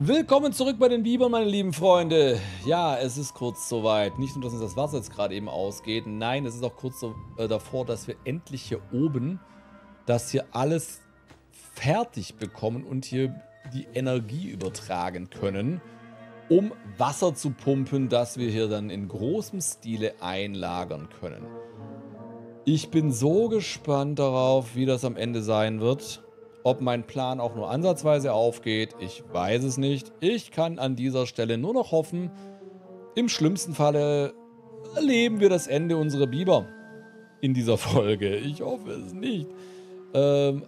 Willkommen zurück bei den Bibern, meine lieben Freunde. Ja, es ist kurz soweit. Nicht nur, dass uns das Wasser jetzt gerade eben ausgeht. Nein, es ist auch kurz so, davor, dass wir endlich hier oben das hier alles fertig bekommen und hier die Energie übertragen können, um Wasser zu pumpen, das wir hier dann in großem Stile einlagern können. Ich bin so gespannt darauf, wie das am Ende sein wird. Ob mein Plan auch nur ansatzweise aufgeht, ich weiß es nicht. Ich kann an dieser Stelle nur noch hoffen, im schlimmsten Falle erleben wir das Ende unserer Biber in dieser Folge. Ich hoffe es nicht. Aber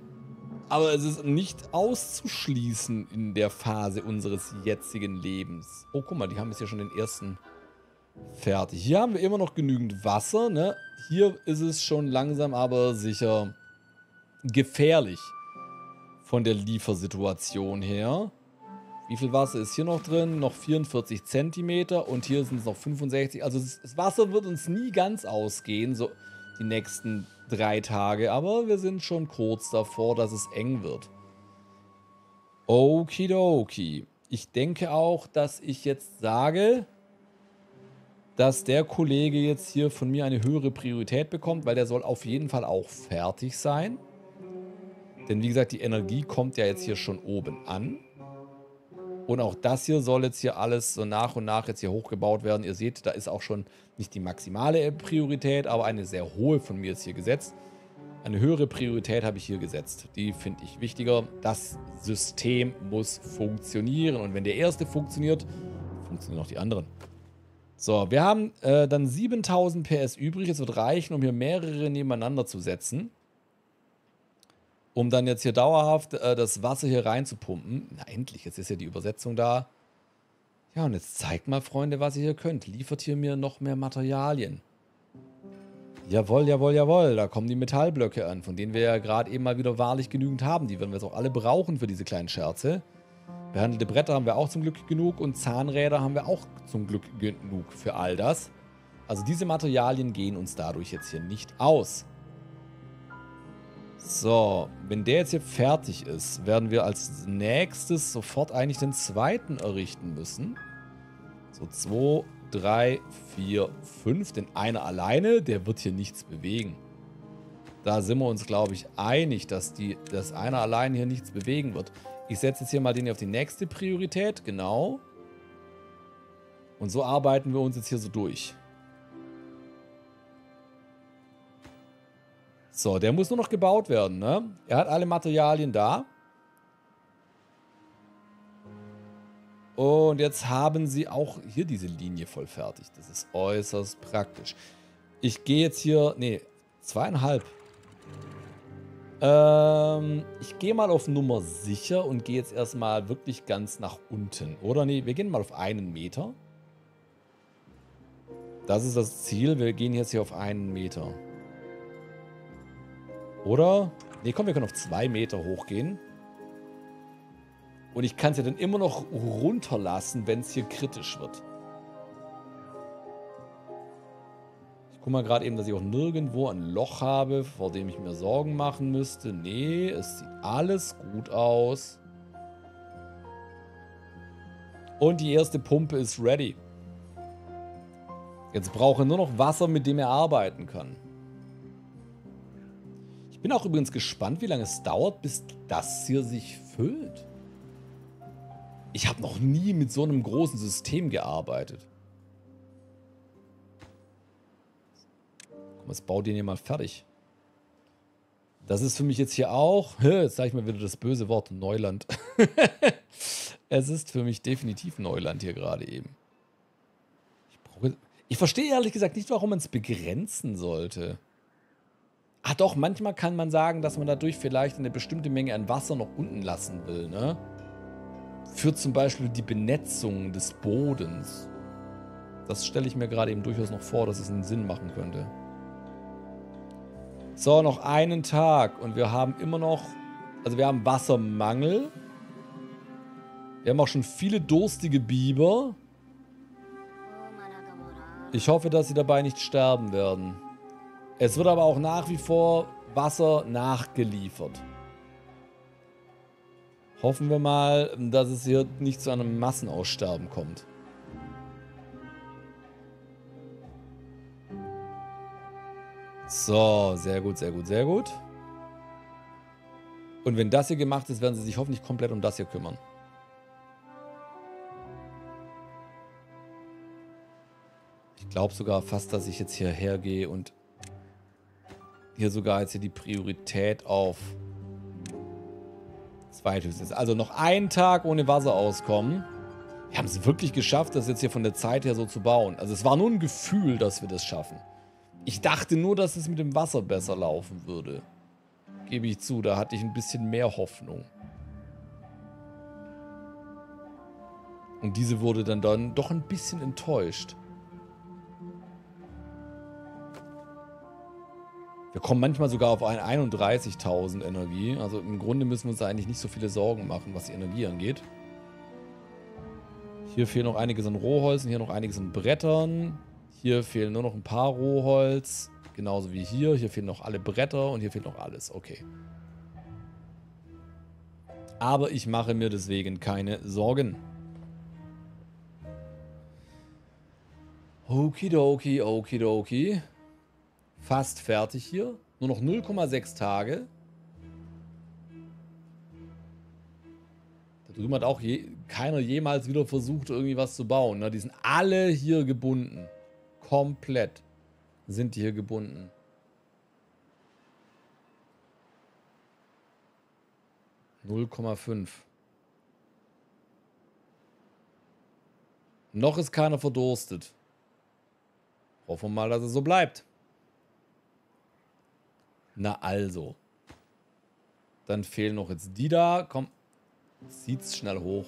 es ist nicht auszuschließen in der Phase unseres jetzigen Lebens. Oh, guck mal, die haben jetzt ja schon den ersten fertig. Hier haben wir immer noch genügend Wasser, ne? Hier ist es schon langsam aber sicher gefährlich. Von der Liefersituation her. Wie viel Wasser ist hier noch drin? Noch 44 cm und hier sind es noch 65. Also das Wasser wird uns nie ganz ausgehen, so die nächsten 3 Tage. Aber wir sind schon kurz davor, dass es eng wird. Okidoki. Ich denke auch, dass ich jetzt sage, dass der Kollege jetzt hier von mir eine höhere Priorität bekommt, weil der soll auf jeden Fall auch fertig sein. Denn wie gesagt, die Energie kommt ja jetzt hier schon oben an. Und auch das hier soll jetzt hier alles so nach und nach jetzt hier hochgebaut werden. Ihr seht, da ist auch schon nicht die maximale Priorität, aber eine sehr hohe von mir jetzt hier gesetzt. Eine höhere Priorität habe ich hier gesetzt. Die finde ich wichtiger. Das System muss funktionieren. Und wenn der erste funktioniert, funktionieren auch die anderen. So, wir haben dann 7000 PS übrig. Es wird reichen, um hier mehrere nebeneinander zu setzen. Um dann jetzt hier dauerhaft das Wasser hier reinzupumpen. Na endlich, jetzt ist ja die Übersetzung da. Ja, und jetzt zeigt mal, Freunde, was ihr hier könnt. Liefert hier mir noch mehr Materialien. Jawohl, jawohl, jawohl. Da kommen die Metallblöcke an, von denen wir ja gerade eben mal wieder wahrlich genügend haben. Die werden wir jetzt auch alle brauchen für diese kleinen Scherze. Behandelte Bretter haben wir auch zum Glück genug. Und Zahnräder haben wir auch zum Glück genug für all das. Also diese Materialien gehen uns dadurch jetzt hier nicht aus. So, wenn der jetzt hier fertig ist, werden wir als nächstes sofort eigentlich den zweiten errichten müssen. So, 2, 3, 4, 5. Denn einer alleine, der wird hier nichts bewegen. Da sind wir uns, glaube ich, einig, dass einer alleine hier nichts bewegen wird. Ich setze jetzt hier mal den hier auf die nächste Priorität, genau. Und so arbeiten wir uns jetzt hier so durch. So, der muss nur noch gebaut werden, ne? Er hat alle Materialien da. Und jetzt haben sie auch hier diese Linie voll fertig. Das ist äußerst praktisch. Ich gehe jetzt hier... Ne, 2,5. Ich gehe mal auf Nummer sicher und gehe jetzt erstmal wirklich ganz nach unten. Oder ne, wir gehen mal auf 1 Meter. Das ist das Ziel. Wir gehen jetzt hier auf 1 Meter. Oder? Ne, komm, wir können auf 2 Meter hochgehen. Und ich kann es ja dann immer noch runterlassen, wenn es hier kritisch wird. Ich gucke mal gerade eben, dass ich auch nirgendwo ein Loch habe, vor dem ich mir Sorgen machen müsste. Nee, es sieht alles gut aus. Und die erste Pumpe ist ready. Jetzt brauche ich nur noch Wasser, mit dem er arbeiten kann. Ich bin auch übrigens gespannt, wie lange es dauert, bis das hier sich füllt. Ich habe noch nie mit so einem großen System gearbeitet. Komm, jetzt bau den hier mal fertig. Das ist für mich jetzt hier auch... Jetzt sage ich mal wieder das böse Wort Neuland. Es ist für mich definitiv Neuland hier gerade eben. Ich verstehe ehrlich gesagt nicht, warum man es begrenzen sollte. Ah doch, manchmal kann man sagen, dass man dadurch vielleicht eine bestimmte Menge an Wasser noch unten lassen will, ne? Für zum Beispiel die Benetzung des Bodens. Das stelle ich mir gerade eben durchaus noch vor, dass es einen Sinn machen könnte. So, noch einen Tag und wir haben immer noch... Also wir haben Wassermangel. Wir haben auch schon viele durstige Biber. Ich hoffe, dass sie dabei nicht sterben werden. Es wird aber auch nach wie vor Wasser nachgeliefert. Hoffen wir mal, dass es hier nicht zu einem Massenaussterben kommt. So, sehr gut, sehr gut, sehr gut. Und wenn das hier gemacht ist, werden sie sich hoffentlich komplett um das hier kümmern. Ich glaube sogar fast, dass ich jetzt hierher gehe und hier sogar jetzt hier die Priorität auf zweithöchst ist. Also noch einen Tag ohne Wasserauskommen. Wir haben es wirklich geschafft, das jetzt hier von der Zeit her so zu bauen. Also es war nur ein Gefühl, dass wir das schaffen. Ich dachte nur, dass es mit dem Wasser besser laufen würde. Gebe ich zu, da hatte ich ein bisschen mehr Hoffnung. Und diese wurde dann doch ein bisschen enttäuscht. Wir kommen manchmal sogar auf 31.000 Energie. Also im Grunde müssen wir uns da eigentlich nicht so viele Sorgen machen, was die Energie angeht. Hier fehlt noch einiges an Rohholz und hier noch einiges an Brettern. Hier fehlen nur noch ein paar Rohholz. Genauso wie hier. Hier fehlen noch alle Bretter und hier fehlt noch alles. Okay. Aber ich mache mir deswegen keine Sorgen. Okidoki, okidoki. Fast fertig hier. Nur noch 0,6 Tage. Da drüben hat auch keiner jemals wieder versucht, irgendwie was zu bauen. Ne? Die sind alle hier gebunden. Komplett sind die hier gebunden. Noch ist keiner verdurstet. Hoffen wir mal, dass es so bleibt. Na also. Dann fehlen noch jetzt die da. Komm, zieht's schnell hoch.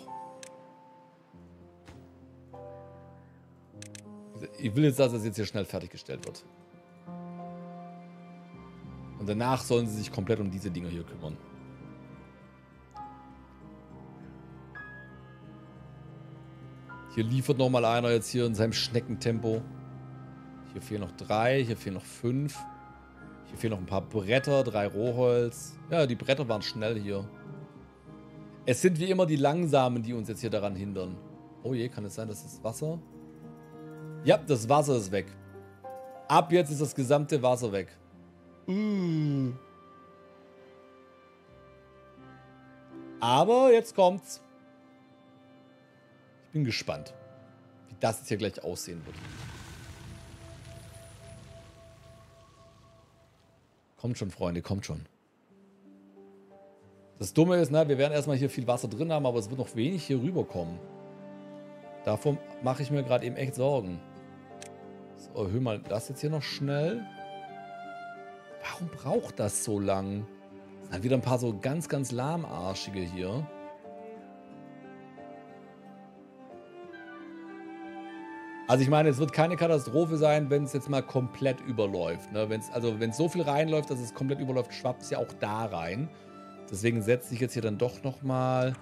Ich will jetzt, dass das jetzt hier schnell fertiggestellt wird. Und danach sollen sie sich komplett um diese Dinger hier kümmern. Hier liefert nochmal einer jetzt hier in seinem Schneckentempo. Hier fehlen noch 3, hier fehlen noch 5. Hier fehlen noch ein paar Bretter, 3 Rohholz. Ja, die Bretter waren schnell hier. Es sind wie immer die Langsamen, die uns jetzt hier daran hindern. Oh je, kann es sein, dass das Wasser... Ja, das Wasser ist weg. Ab jetzt ist das gesamte Wasser weg. Aber jetzt kommt's. Ich bin gespannt, wie das jetzt hier gleich aussehen wird. Kommt schon, Freunde, kommt schon. Das Dumme ist, ne, wir werden erstmal hier viel Wasser drin haben, aber es wird noch wenig hier rüberkommen. Davon mache ich mir gerade eben echt Sorgen. So, erhöhe mal das jetzt hier noch schnell. Warum braucht das so lang? Es sind halt wieder ein paar so ganz, ganz lahmarschige hier. Also ich meine, es wird keine Katastrophe sein, wenn es jetzt mal komplett überläuft. Ne? Wenn es so viel reinläuft, dass es komplett überläuft, schwappt es ja auch da rein. Deswegen setze ich jetzt hier dann doch nochmal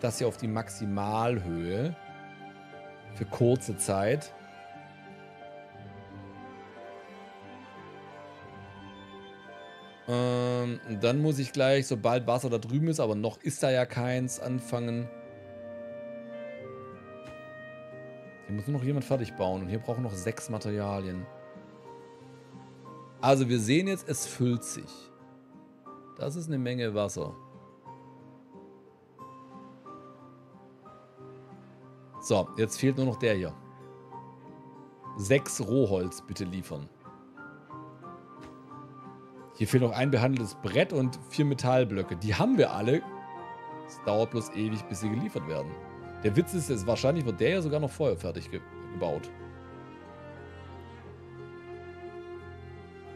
das hier auf die Maximalhöhe. Für kurze Zeit. Dann muss ich gleich, sobald Wasser da drüben ist, aber noch ist da ja keins, anfangen. Hier muss nur noch jemand fertig bauen und hier brauchen noch 6 Materialien. Also wir sehen jetzt, es füllt sich. Das ist eine Menge Wasser. So, jetzt fehlt nur noch der hier. 6 Rohholz bitte liefern. Hier fehlt noch ein behandeltes Brett und 4 Metallblöcke. Die haben wir alle. Es dauert bloß ewig, bis sie geliefert werden. Der Witz ist, wahrscheinlich wird der ja sogar noch vorher fertig gebaut.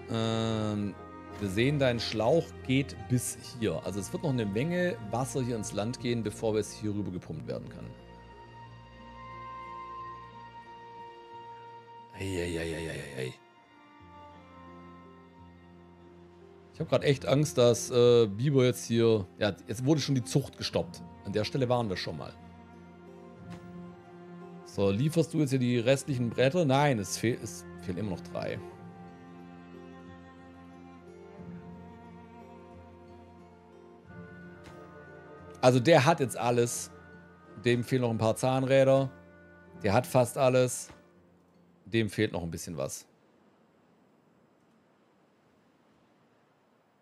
Wir sehen, dein Schlauch geht bis hier. Also es wird noch eine Menge Wasser hier ins Land gehen, bevor es hier rüber gepumpt werden kann. Eieieiei. Ich habe gerade echt Angst, dass Biber jetzt hier... Ja, jetzt wurde schon die Zucht gestoppt. An der Stelle waren wir schon mal. So, lieferst du jetzt hier die restlichen Bretter? Nein, es fehlen immer noch 3. Also der hat jetzt alles. Dem fehlen noch ein paar Zahnräder. Der hat fast alles. Dem fehlt noch ein bisschen was.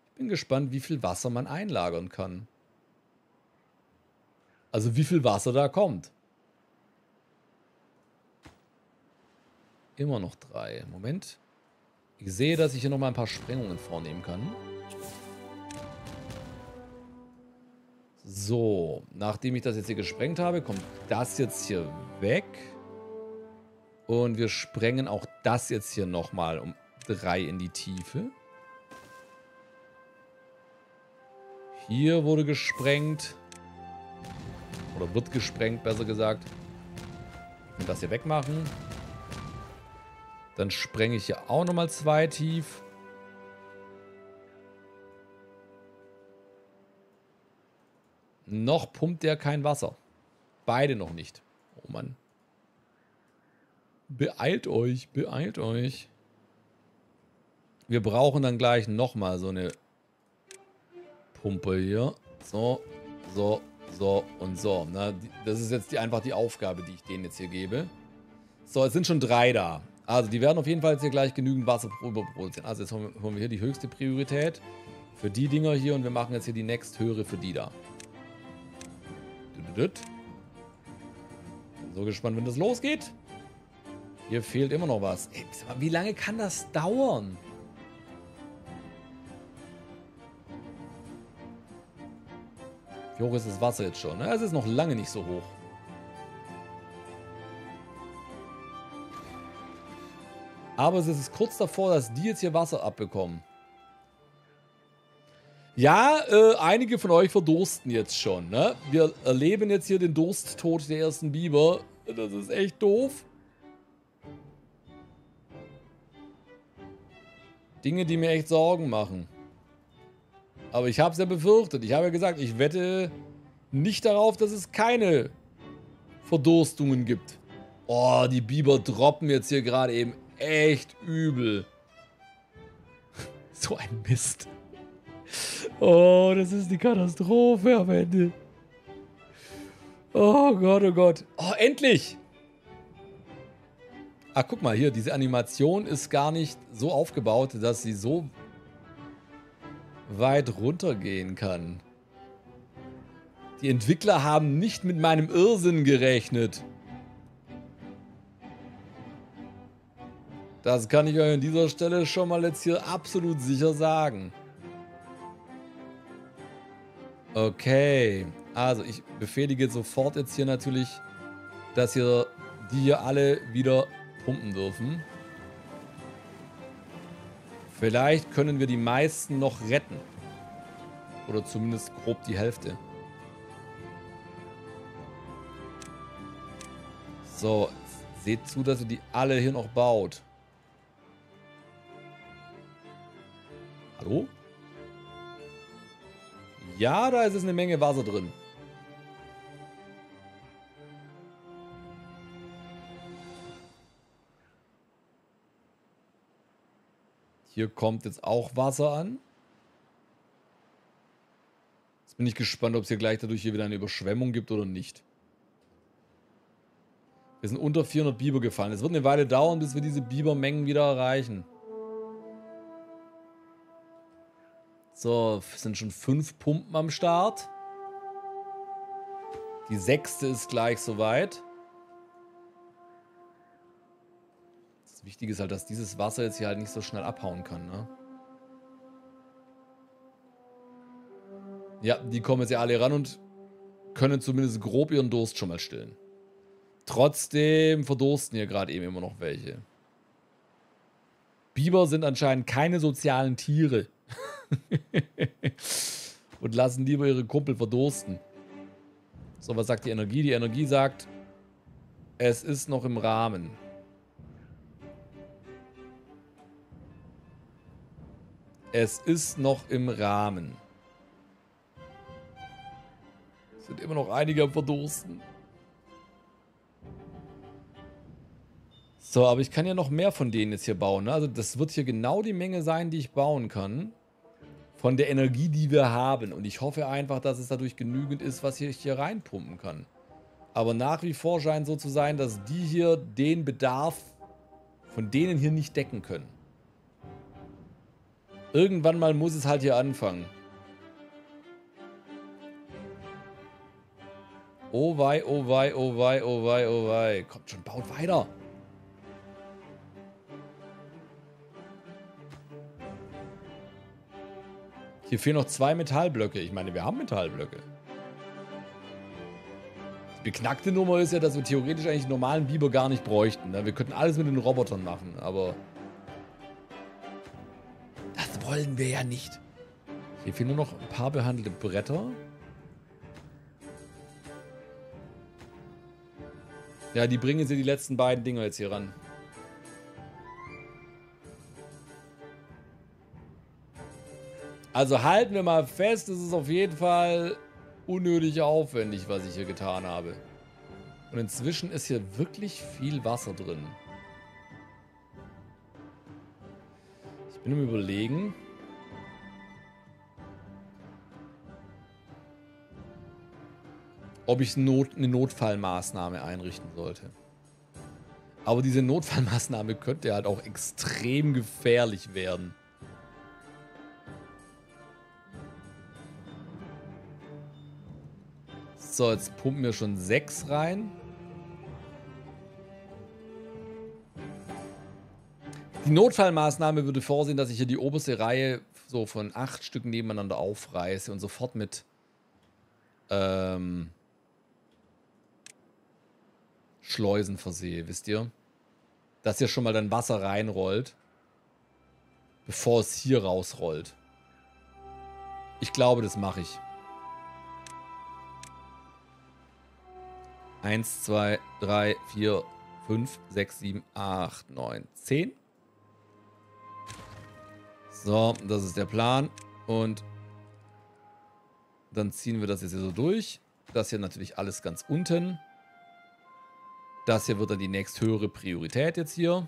Ich bin gespannt, wie viel Wasser man einlagern kann. Also wie viel Wasser da kommt. Immer noch 3. Moment. Ich sehe, dass ich hier nochmal ein paar Sprengungen vornehmen kann. So, nachdem ich das jetzt hier gesprengt habe, kommt das jetzt hier weg. Und wir sprengen auch das jetzt hier nochmal um 3 in die Tiefe. Hier wurde gesprengt. Oder wird gesprengt, besser gesagt. Und das hier wegmachen. Dann sprenge ich hier auch nochmal 2 tief. Noch pumpt der kein Wasser. Beide noch nicht. Oh Mann. Beeilt euch, beeilt euch. Wir brauchen dann gleich nochmal so eine Pumpe hier. So, so, so und so. Na, das ist jetzt einfach die Aufgabe, die ich denen jetzt hier gebe. So, jetzt sind schon 3 da. Also die werden auf jeden Fall jetzt hier gleich genügend Wasser überproduzieren. Also jetzt haben wir hier die höchste Priorität für die Dinger hier. Und wir machen jetzt hier die nächsthöhere für die da. Bin so gespannt, wenn das losgeht. Hier fehlt immer noch was. Ey, wie lange kann das dauern? Wie hoch ist das Wasser jetzt schon? Es ist noch lange nicht so hoch. Aber es ist kurz davor, dass die jetzt hier Wasser abbekommen. Ja, einige von euch verdursten jetzt schon, ne? Wir erleben jetzt hier den Dursttod der ersten Biber. Das ist echt doof. Dinge, die mir echt Sorgen machen. Aber ich habe es ja befürchtet. Ich habe ja gesagt, ich wette nicht darauf, dass es keine Verdurstungen gibt. Oh, die Biber droppen jetzt hier gerade eben echt übel. So ein Mist. Oh, das ist die Katastrophe am Ende. Oh Gott, oh Gott. Oh, endlich! Ach, guck mal hier, diese Animation ist gar nicht so aufgebaut, dass sie so weit runtergehen kann. Die Entwickler haben nicht mit meinem Irrsinn gerechnet. Das kann ich euch an dieser Stelle schon mal jetzt hier absolut sicher sagen. Okay, also ich befehlige sofort jetzt hier natürlich, dass hier die hier alle wieder pumpen dürfen. Vielleicht können wir die meisten noch retten. Oder zumindest grob die Hälfte. So, seht zu, dass ihr die alle hier noch baut. Hallo? Ja, da ist es eine Menge Wasser drin. Hier kommt jetzt auch Wasser an. Jetzt bin ich gespannt, ob es hier gleich dadurch hier wieder eine Überschwemmung gibt oder nicht. Wir sind unter 400 Biber gefallen. Es wird eine Weile dauern, bis wir diese Bibermengen wieder erreichen. So, sind schon 5 Pumpen am Start. Die 6. ist gleich soweit. Das Wichtige ist halt, dass dieses Wasser jetzt hier halt nicht so schnell abhauen kann, ne? Ja, die kommen jetzt ja alle ran und können zumindest grob ihren Durst schon mal stillen. Trotzdem verdursten hier gerade eben immer noch welche. Biber sind anscheinend keine sozialen Tiere. Und lassen lieber ihre Kumpel verdursten. So, was sagt die Energie? Die Energie sagt, es ist noch im Rahmen. Es ist noch im Rahmen. Es sind immer noch einige am Verdursten. So, aber ich kann ja noch mehr von denen jetzt hier bauen, ne? Also das wird hier genau die Menge sein, die ich bauen kann. von der Energie, die wir haben. Und ich hoffe einfach, dass es dadurch genügend ist, was ich hier reinpumpen kann. Aber nach wie vor scheint so zu sein, dass die hier den Bedarf von denen hier nicht decken können. Irgendwann mal muss es halt hier anfangen. Oh wei, oh wei, oh wei, oh wei, oh wei. Kommt schon, baut weiter. Hier fehlen noch 2 Metallblöcke. Ich meine, wir haben Metallblöcke. Die beknackte Nummer ist ja, dass wir theoretisch eigentlich einen normalen Biber gar nicht bräuchten. Wir könnten alles mit den Robotern machen, aber... das wollen wir ja nicht. Hier fehlen nur noch ein paar behandelte Bretter. Ja, die bringen sie die letzten beiden Dinger jetzt hier ran. Also halten wir mal fest, es ist auf jeden Fall unnötig aufwendig, was ich hier getan habe. Und inzwischen ist hier wirklich viel Wasser drin. Ich bin am Überlegen. Ob ich eine Notfallmaßnahme einrichten sollte. Aber diese Notfallmaßnahme könnte halt auch extrem gefährlich werden. So, jetzt pumpen wir schon 6 rein. Die Notfallmaßnahme würde vorsehen, dass ich hier die oberste Reihe so von 8 Stücken nebeneinander aufreiße und sofort mit Schleusen versehe, wisst ihr? Dass hier schon mal dann Wasser reinrollt, bevor es hier rausrollt. Ich glaube, das mache ich. 1, 2, 3, 4, 5, 6, 7, 8, 9, 10. So, das ist der Plan. Und dann ziehen wir das jetzt hier so durch. Das hier natürlich alles ganz unten. Das hier wird dann die nächsthöhere Priorität jetzt hier.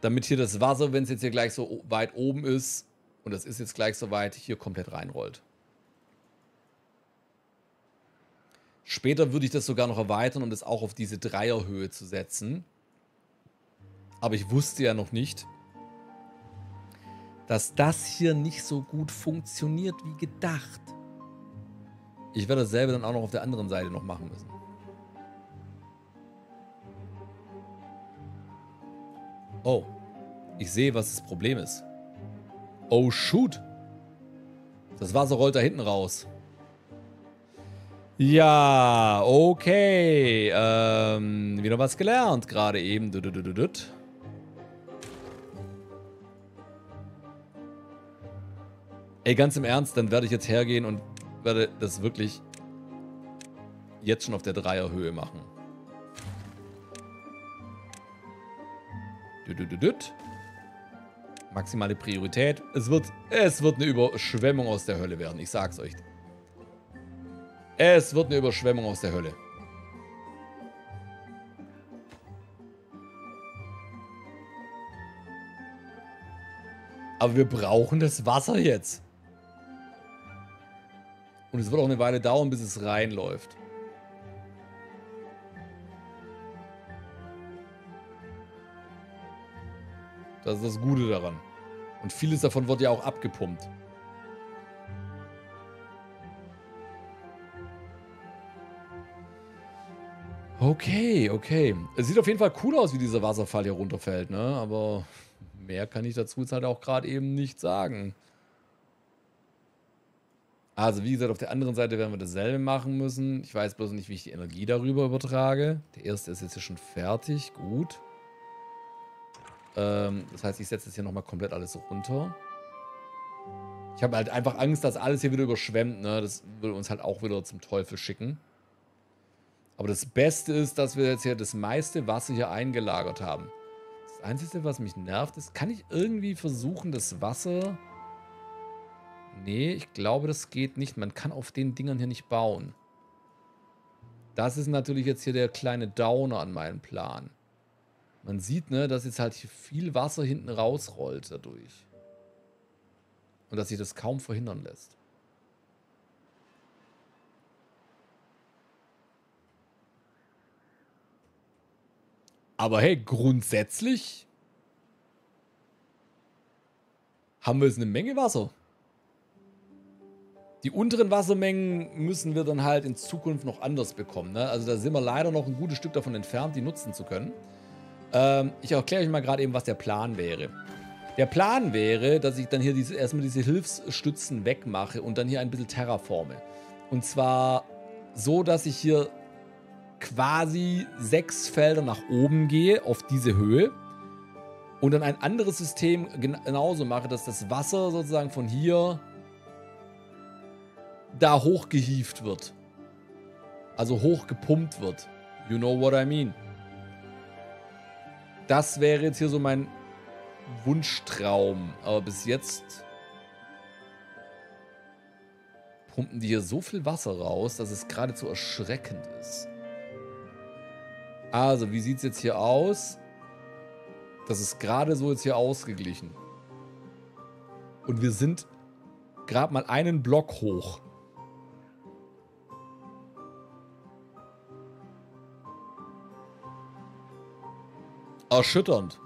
Damit hier das Wasser, wenn es jetzt hier gleich so weit oben ist, und das ist jetzt gleich so weit, hier komplett reinrollt. Später würde ich das sogar noch erweitern, um das auch auf diese Dreierhöhe zu setzen. Aber ich wusste ja noch nicht, dass das hier nicht so gut funktioniert wie gedacht. Ich werde dasselbe dann auch noch auf der anderen Seite noch machen müssen. Oh, ich sehe, was das Problem ist. Oh, shoot. Das Wasser rollt da hinten raus. Ja, okay. Wieder was gelernt gerade eben. Ey, ganz im Ernst, dann werde ich jetzt hergehen und werde das wirklich jetzt schon auf der Dreierhöhe machen. Maximale Priorität. Es wird eine Überschwemmung aus der Hölle werden. Ich sag's euch. Es wird eine Überschwemmung aus der Hölle. Aber wir brauchen das Wasser jetzt. Und es wird auch eine Weile dauern, bis es reinläuft. Das ist das Gute daran. Und vieles davon wird ja auch abgepumpt. Okay, okay. Es sieht auf jeden Fall cool aus, wie dieser Wasserfall hier runterfällt, ne? Aber mehr kann ich dazu jetzt halt auch gerade eben nicht sagen. Also wie gesagt, auf der anderen Seite werden wir dasselbe machen müssen. Ich weiß bloß nicht, wie ich die Energie darüber übertrage. Der erste ist jetzt hier schon fertig. Gut. Das heißt, ich setze jetzt hier nochmal komplett alles runter. Ich habe halt einfach Angst, dass alles hier wieder überschwemmt, ne? Das würde uns halt auch wieder zum Teufel schicken. Aber das Beste ist, dass wir jetzt hier das meiste Wasser hier eingelagert haben. Das Einzige, was mich nervt, ist, kann ich irgendwie versuchen, das Wasser... Nee, ich glaube, das geht nicht. Man kann auf den Dingern hier nicht bauen. Das ist natürlich jetzt hier der kleine Downer an meinem Plan. Man sieht, ne, dass jetzt halt hier viel Wasser hinten rausrollt dadurch. und dass sich das kaum verhindern lässt. Aber hey, grundsätzlich haben wir jetzt eine Menge Wasser. Die unteren Wassermengen müssen wir dann halt in Zukunft noch anders bekommen, ne? Also da sind wir leider noch ein gutes Stück davon entfernt, die nutzen zu können. Ich erkläre euch mal gerade eben, was der Plan wäre. Der Plan wäre, dass ich dann hier erstmal diese Hilfsstützen wegmache und dann hier ein bisschen terraforme. Und zwar so, dass ich hier quasi 6 Felder nach oben gehe, auf diese Höhe. Und dann ein anderes System genauso mache, dass das Wasser sozusagen von hier da hochgehieft wird. Also hochgepumpt wird. You know what I mean. Das wäre jetzt hier so mein Wunschtraum. Aber bis jetzt pumpen die hier so viel Wasser raus, dass es geradezu erschreckend ist. Also, wie sieht es jetzt hier aus? Das ist gerade so jetzt hier ausgeglichen. Und wir sind gerade mal einen Block hoch. Erschütternd.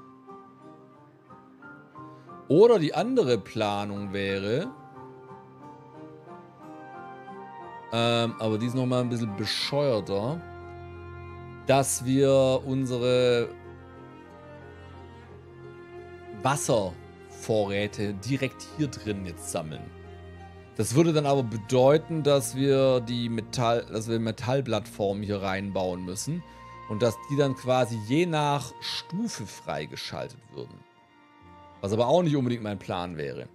Oder die andere Planung wäre, aber die ist nochmal ein bisschen bescheuerter, dass wir unsere Wasservorräte direkt hier drin jetzt sammeln. Das würde dann aber bedeuten, dass wir Metallplattformen hier reinbauen müssen. Und dass die dann quasi je nach Stufe freigeschaltet würden. Was aber auch nicht unbedingt mein Plan wäre.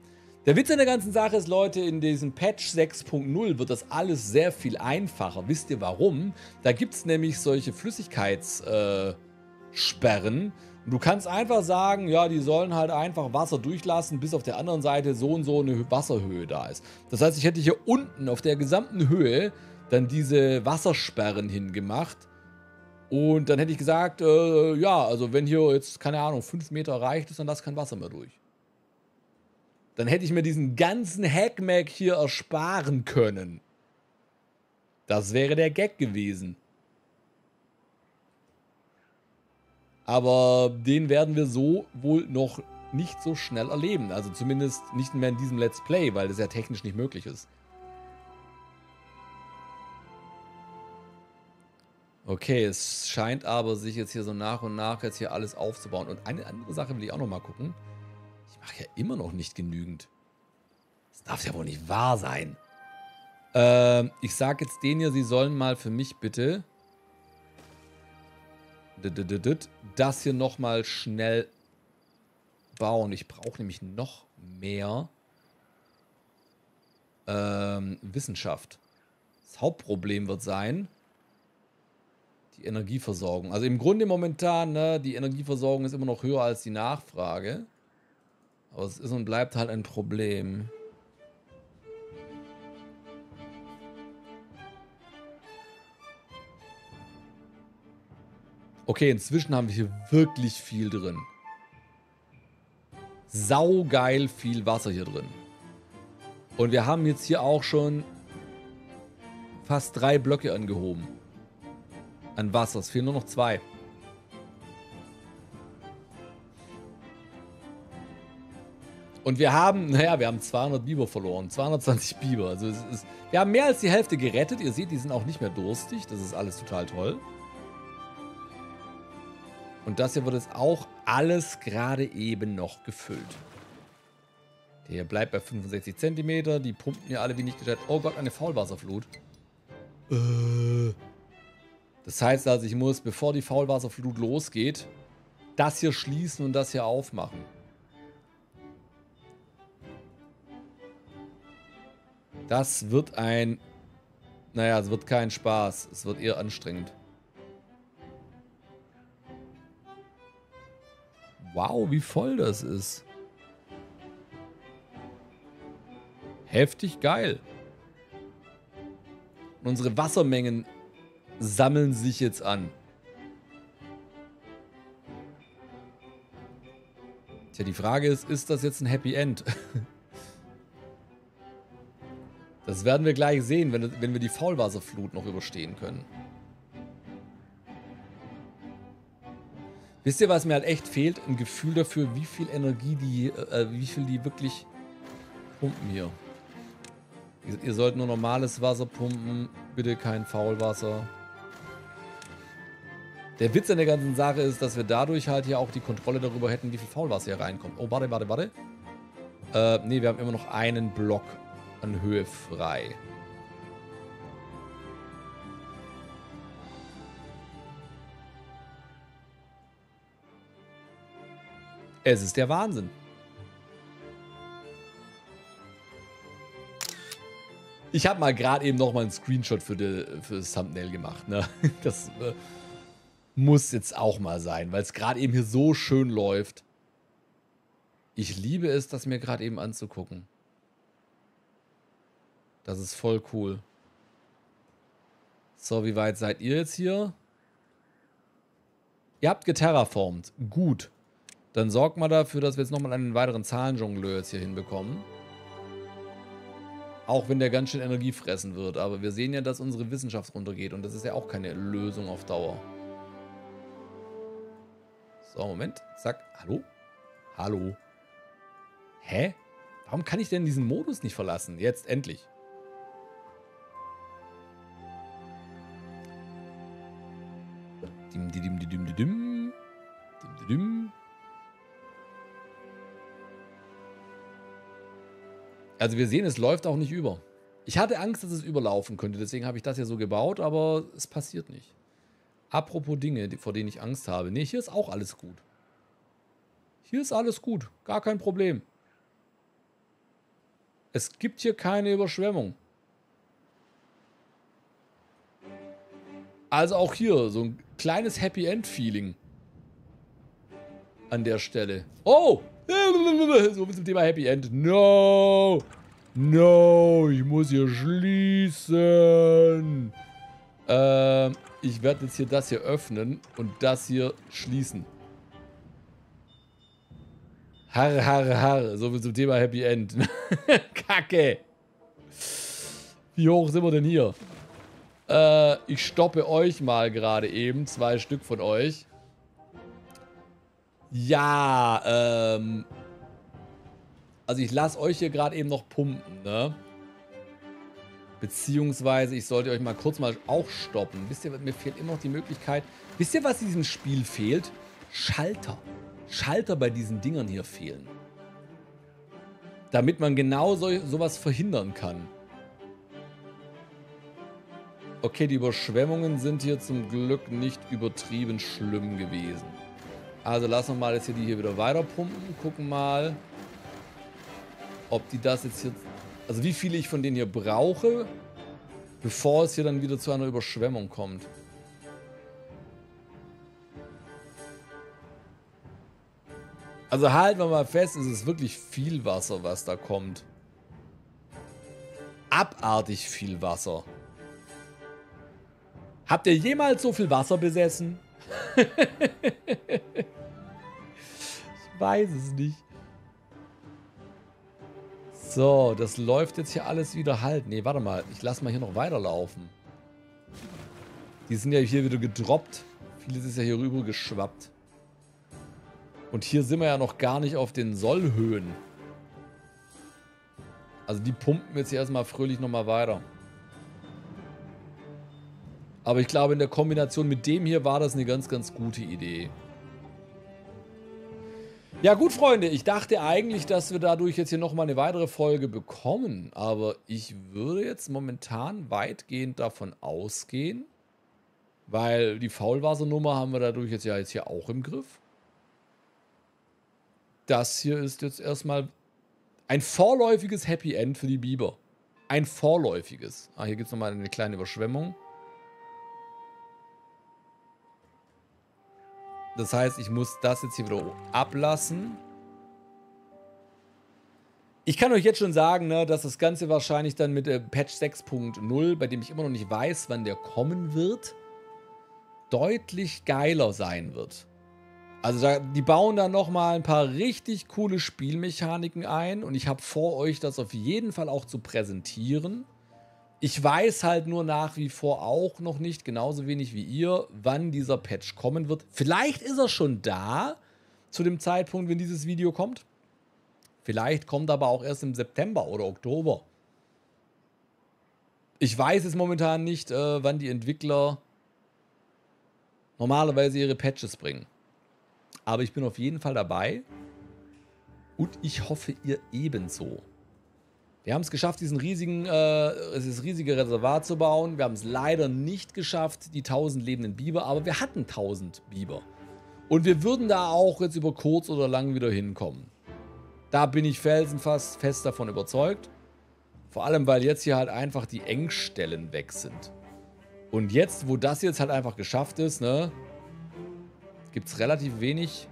Der Witz an der ganzen Sache ist, Leute, in diesem Patch 6.0 wird das alles sehr viel einfacher. Wisst ihr warum? Da gibt es nämlich solche Flüssigkeitssperren. Und du kannst einfach sagen, ja, die sollen halt einfach Wasser durchlassen, bis auf der anderen Seite so und so eine Wasserhöhe da ist. Das heißt, ich hätte hier unten auf der gesamten Höhe dann diese Wassersperren hingemacht. Und dann hätte ich gesagt, ja, also wenn hier jetzt, keine Ahnung, 5 Meter reicht ist, dann lass kein Wasser mehr durch. Dann hätte ich mir diesen ganzen Hackmack hier ersparen können. Das wäre der Gag gewesen. Aber den werden wir so wohl noch nicht so schnell erleben. Also zumindest nicht mehr in diesem Let's Play, weil das ja technisch nicht möglich ist. Okay, es scheint aber sich jetzt hier so nach und nach jetzt hier alles aufzubauen. Und eine andere Sache will ich auch noch mal gucken. Ich mache ja immer noch nicht genügend. Das darf ja wohl nicht wahr sein. Ich sage jetzt denen hier, sie sollen mal für mich bitte das hier noch mal schnell bauen. Ich brauche nämlich noch mehr Wissenschaft. Das Hauptproblem wird sein die Energieversorgung. Also im Grunde momentan, ne, die Energieversorgung ist immer noch höher als die Nachfrage. Aber es ist und bleibt halt ein Problem. Okay, inzwischen haben wir hier wirklich viel drin. Saugeil viel Wasser hier drin. Und wir haben jetzt hier auch schon fast 3 Blöcke angehoben. An Wasser. Es fehlen nur noch 2. Und wir haben, naja, wir haben 200 Biber verloren. 220 Biber. Also wir haben mehr als die Hälfte gerettet. Ihr seht, die sind auch nicht mehr durstig. Das ist alles total toll. Und das hier wird jetzt auch alles gerade eben noch gefüllt. Der hier bleibt bei 65 cm. Die pumpen hier alle wie nicht gestellt. Oh Gott, eine Faulwasserflut. Das heißt also, ich muss, bevor die Faulwasserflut losgeht, das hier schließen und das hier aufmachen. Das wird ein... Naja, es wird kein Spaß. Es wird eher anstrengend. Wow, wie voll das ist. Heftig geil. Und unsere Wassermengen sammeln sich jetzt an. Tja, die Frage ist das jetzt ein Happy End? Das werden wir gleich sehen, wenn wir die Faulwasserflut noch überstehen können. Wisst ihr, was mir halt echt fehlt? Ein Gefühl dafür, wie viel Energie die, wie viel die wirklich pumpen hier. Ihr sollt nur normales Wasser pumpen, bitte kein Faulwasser. Der Witz an der ganzen Sache ist, dass wir dadurch halt hier auch die Kontrolle darüber hätten, wie viel Faulwasser hier reinkommt. Oh, warte. Ne, wir haben immer noch einen Block an Höhe frei. Es ist der Wahnsinn. Ich habe mal gerade eben nochmal einen Screenshot für das Thumbnail gemacht. Ne? Das muss jetzt auch mal sein, weil es gerade eben hier so schön läuft. Ich liebe es, das mir gerade eben anzugucken. Das ist voll cool. So, wie weit seid ihr jetzt hier? Ihr habt geterraformt. Gut. Dann sorgt mal dafür, dass wir jetzt nochmal einen weiteren Zahlenjongleur jetzt hier hinbekommen. Auch wenn der ganz schön Energie fressen wird. Aber wir sehen ja, dass unsere Wissenschaft runtergeht. Und das ist ja auch keine Lösung auf Dauer. So, Moment. Zack. Hallo? Hallo? Hä? Warum kann ich denn diesen Modus nicht verlassen? Jetzt endlich. Also wir sehen, es läuft auch nicht über. Ich hatte Angst, dass es überlaufen könnte, deswegen habe ich das ja so gebaut, aber es passiert nicht. Apropos Dinge, vor denen ich Angst habe. Nee, hier ist auch alles gut. Hier ist alles gut, gar kein Problem. Es gibt hier keine Überschwemmung. Also auch hier so ein kleines Happy End Feeling. An der Stelle. Oh! So viel zum Thema Happy End. No! No! Ich muss hier schließen. Ich werde jetzt hier das hier öffnen und das hier schließen. Har, har, har. So viel zum Thema Happy End. Kacke! Wie hoch sind wir denn hier? Ich stoppe euch mal gerade eben. 2 Stück von euch. Ja, also ich lasse euch hier gerade eben noch pumpen, ne? Beziehungsweise ich sollte euch mal kurz mal auch stoppen. Wisst ihr, mir fehlt immer noch die Möglichkeit. Wisst ihr, was diesem Spiel fehlt? Schalter. Schalter bei diesen Dingern hier fehlen. Damit man genau sowas verhindern kann. Okay, die Überschwemmungen sind hier zum Glück nicht übertrieben schlimm gewesen. Also lassen wir mal jetzt hier die hier wieder weiter pumpen. Gucken mal, ob die das jetzt hier... Also wie viele ich von denen hier brauche, bevor es hier dann wieder zu einer Überschwemmung kommt. Also halten wir mal fest, es ist wirklich viel Wasser, was da kommt. Abartig viel Wasser. Habt ihr jemals so viel Wasser besessen? Ich weiß es nicht. So, das läuft jetzt hier alles wieder halt. Ne, warte mal. Ich lasse mal hier noch weiterlaufen. Die sind ja hier wieder gedroppt. Vieles ist ja hier rüber geschwappt. Und hier sind wir ja noch gar nicht auf den Sollhöhen. Also die pumpen jetzt hier erstmal fröhlich nochmal weiter. Aber ich glaube, in der Kombination mit dem hier war das eine ganz, ganz gute Idee. Ja gut, Freunde, ich dachte eigentlich, dass wir dadurch jetzt hier nochmal eine weitere Folge bekommen. Aber ich würde jetzt momentan weitgehend davon ausgehen, weil die Faulwasser-Nummer haben wir dadurch jetzt ja jetzt hier auch im Griff. Das hier ist jetzt erstmal ein vorläufiges Happy End für die Biber. Ein vorläufiges. Ah, hier gibt es nochmal eine kleine Überschwemmung. Das heißt, ich muss das jetzt hier wieder ablassen. Ich kann euch jetzt schon sagen, ne, dass das Ganze wahrscheinlich dann mit Patch 6.0, bei dem ich immer noch nicht weiß, wann der kommen wird, deutlich geiler sein wird. Also die bauen da nochmal ein paar richtig coole Spielmechaniken ein und ich habe vor, euch das auf jeden Fall auch zu präsentieren. Ich weiß halt nur nach wie vor auch noch nicht, genauso wenig wie ihr, wann dieser Patch kommen wird. Vielleicht ist er schon da, zu dem Zeitpunkt, wenn dieses Video kommt. Vielleicht kommt er aber auch erst im September oder Oktober. Ich weiß es momentan nicht, wann die Entwickler normalerweise ihre Patches bringen. Aber ich bin auf jeden Fall dabei. Und ich hoffe, ihr ebenso. Wir haben es geschafft, dieses riesige Reservat zu bauen. Wir haben es leider nicht geschafft, die 1000 lebenden Biber, aber wir hatten 1000 Biber. Und wir würden da auch jetzt über kurz oder lang wieder hinkommen. Da bin ich felsenfest davon überzeugt. Vor allem, weil jetzt hier halt einfach die Engstellen weg sind. Und jetzt, wo das jetzt halt einfach geschafft ist, ne, gibt es relativ wenig,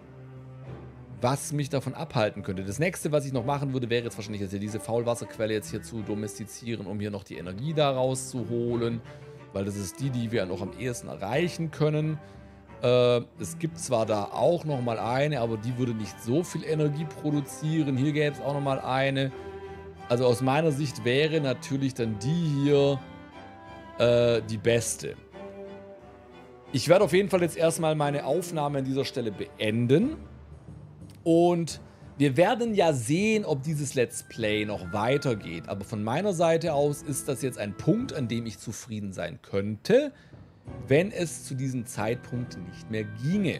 was mich davon abhalten könnte. Das nächste, was ich noch machen würde, wäre jetzt wahrscheinlich jetzt hier diese Faulwasserquelle jetzt hier zu domestizieren, um hier noch die Energie da rauszuholen, weil das ist die, die wir noch am ehesten erreichen können. Es gibt zwar da auch nochmal eine, aber die würde nicht so viel Energie produzieren. Hier gäbe es auch nochmal eine. Also aus meiner Sicht wäre natürlich dann die hier die beste. Ich werde auf jeden Fall jetzt erstmal meine Aufnahme an dieser Stelle beenden. Und wir werden ja sehen, ob dieses Let's Play noch weitergeht. Aber von meiner Seite aus ist das jetzt ein Punkt, an dem ich zufrieden sein könnte, wenn es zu diesem Zeitpunkt nicht mehr ginge.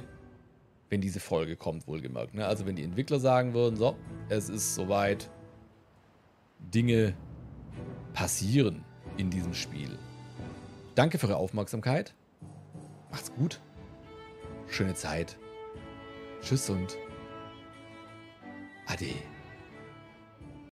Wenn diese Folge kommt, wohlgemerkt. Ne? Also wenn die Entwickler sagen würden, so, es ist soweit, Dinge passieren in diesem Spiel. Danke für eure Aufmerksamkeit. Macht's gut. Schöne Zeit. Tschüss und Ade.